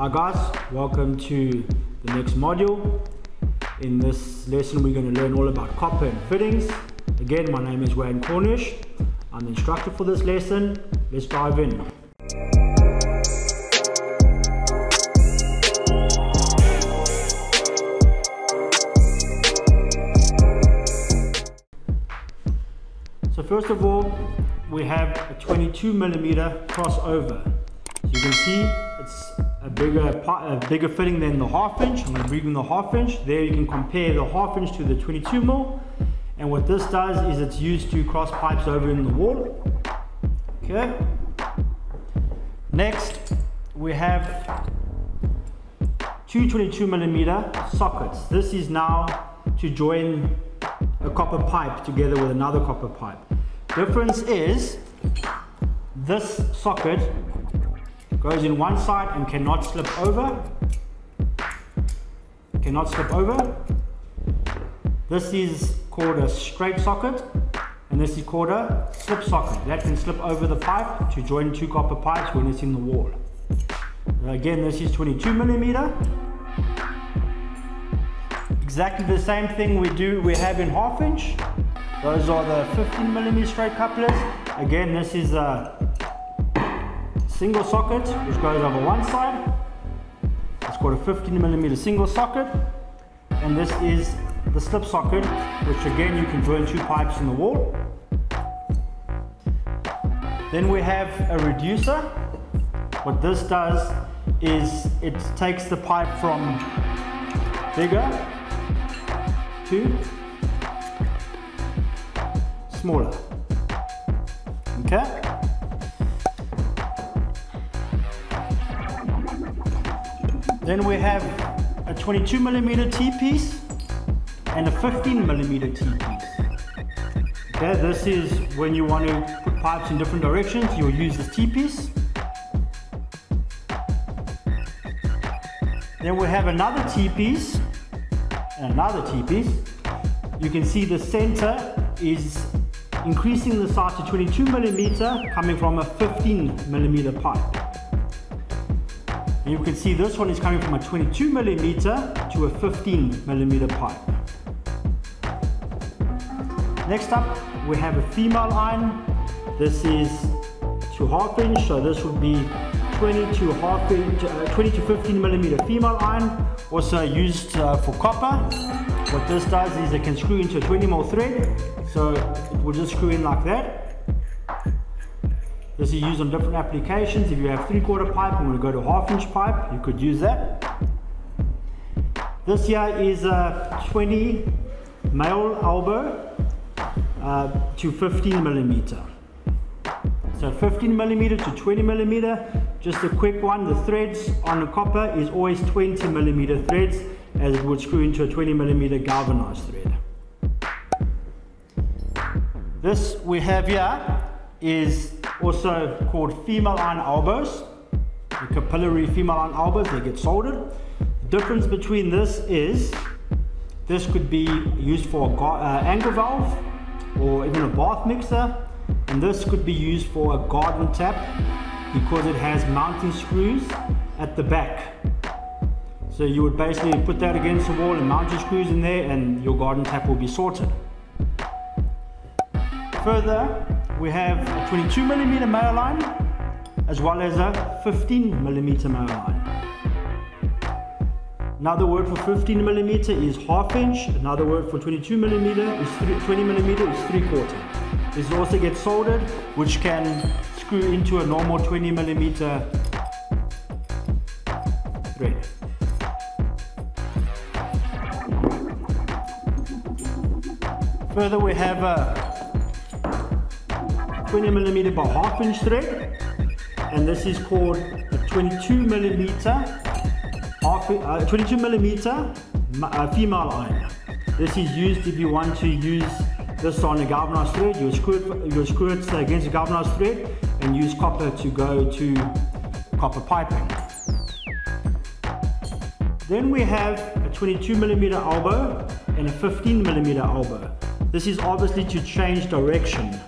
Hi guys, welcome to the next module. In this lesson we're going to learn all about copper and fittings. Again, my name is Wayne Cornish. I'm the instructor for this lesson. Let's dive in. So first of all, we have a 22mm crossover. So you can see it's a bigger fitting than the half inch. I'm going to bring in the half inch. There you can compare the half inch to the 22mm. And what this does is it's used to cross pipes over in the wall. Okay. Next, we have two 22mm sockets. This is now to join a copper pipe together with another copper pipe. Difference is this socket goes in one side and cannot slip over. Cannot slip over. This is called a straight socket, and this is called a slip socket. That can slip over the pipe to join two copper pipes when it's in the wall. And again, this is 22mm. Exactly the same thing we have in half inch. Those are the 15mm straight couplers. Again, this is a single socket which goes over one side. It's called a 15mm single socket, and this is the slip socket, which again you can join two pipes in the wall. Then we have a reducer. What this does is it takes the pipe from bigger to smaller. Okay. Then we have a 22mm T-piece and a 15mm T-piece. Okay, this is when you want to put pipes in different directions, you'll use this T-piece. Then we have another T-piece and another T-piece. You can see the center is increasing the size to 22mm coming from a 15mm pipe. And you can see this one is coming from a 22mm to a 15mm pipe. Next up, we have a female iron. This is to half inch, so this would be 20 to 15mm female iron, also used for copper. What this does is it can screw into a 20mm thread, so it will just screw in like that. This is used on different applications. If you have 3/4 pipe and want to go to half inch pipe, you could use that. This here is a 20 male elbow to 15mm. So 15mm to 20mm, just a quick one. The threads on the copper is always 20mm threads, as it would screw into a 20mm galvanized thread. This we have here is also called female iron elbows, the capillary female iron elbows. They get soldered. The difference between this is this could be used for angle valve or even a bath mixer, and this could be used for a garden tap because it has mounting screws at the back. So you would basically put that against the wall and mount your screws in there, and your garden tap will be sorted. Further, we have a 22mm male line as well as a 15mm male line. Another word for 15mm is half inch. Another word for 22mm is 20mm is 3/4. This also gets soldered, which can screw into a normal 20mm thread. Further, we have a 20mm by half inch thread, and this is called a 22mm female iron. This is used if you want to use this on a galvanized thread. You'll screw it against a galvanized thread and use copper to go to copper piping. Then we have a 22mm elbow and a 15mm elbow. This is obviously to change direction